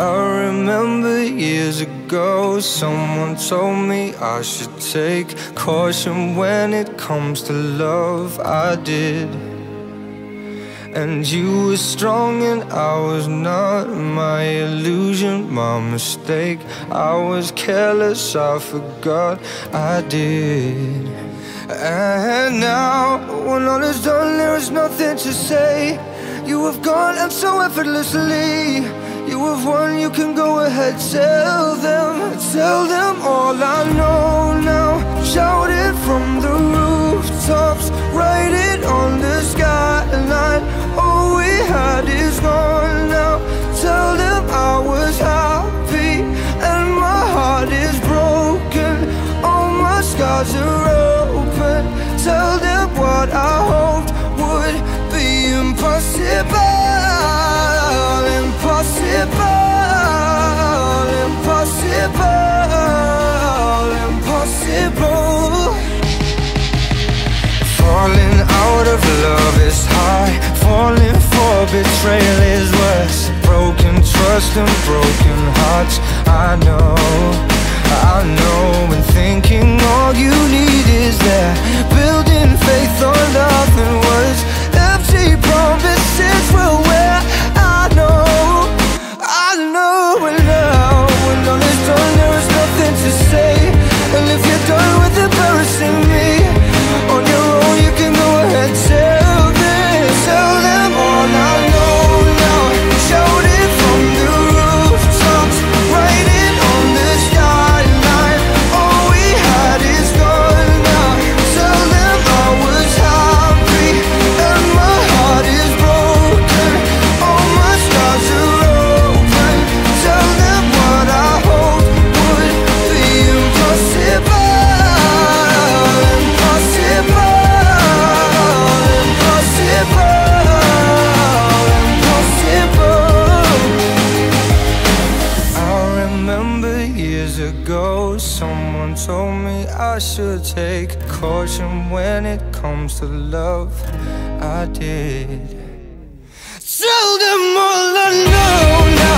I remember years ago, someone told me I should take caution when it comes to love. I did. And you were strong and I was not. My illusion, my mistake. I was careless, I forgot I did. And now, when all is done, there is nothing to say. You have gone and so effortlessly. You have won, you can go ahead. Tell them all I know now. Shout it from the rooftops, write it on the skyline. All we had is gone now. Tell them I was happy and my heart is broken. All my scars are open. Tell them what I hoped would be impossible. Impossible, impossible, impossible. Falling out of love is high. Falling for betrayal is worse. Broken trust and broken hearts. I know, and thinking all you need is that. Building faith on nothing words. Empty promises will wear. Someone told me I should take caution when it comes to love. I did. Tell them all I know now.